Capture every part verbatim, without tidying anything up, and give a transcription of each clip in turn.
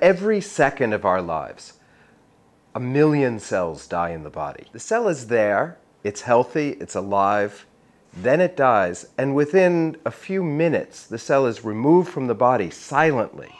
Every second of our lives, a million cells die in the body. The cell is there, it's healthy, it's alive, then it dies, and within a few minutes, the cell is removed from the body silently.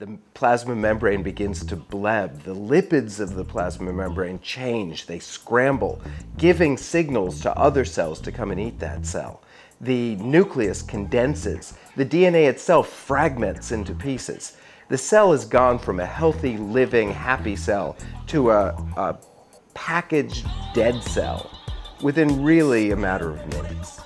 The plasma membrane begins to bleb. The lipids of the plasma membrane change, they scramble, giving signals to other cells to come and eat that cell. The nucleus condenses. The D N A itself fragments into pieces. The cell has gone from a healthy, living, happy cell to a, a packaged dead cell within really a matter of minutes.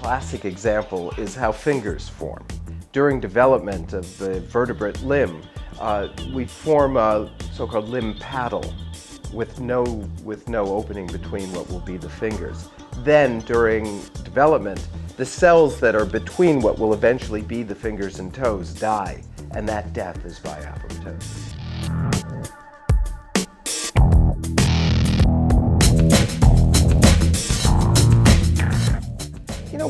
Classic example is how fingers form. During development of the vertebrate limb, uh, we form a so-called limb paddle with no, with no opening between what will be the fingers. Then during development, the cells that are between what will eventually be the fingers and toes die, and that death is by apoptosis.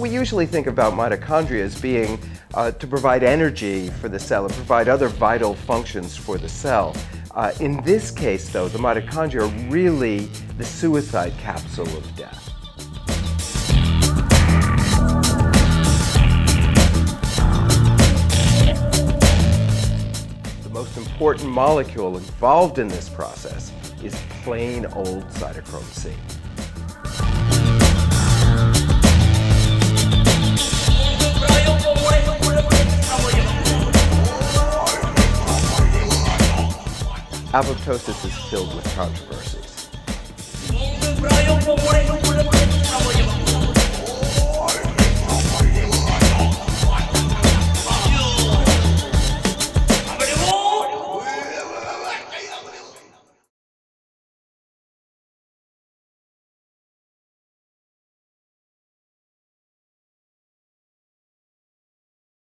We usually think about mitochondria as being uh, to provide energy for the cell and provide other vital functions for the cell. Uh, in this case, though, the mitochondria are really the suicide capsule of death. The most important molecule involved in this process is plain old cytochrome C. Apoptosis is filled with controversies.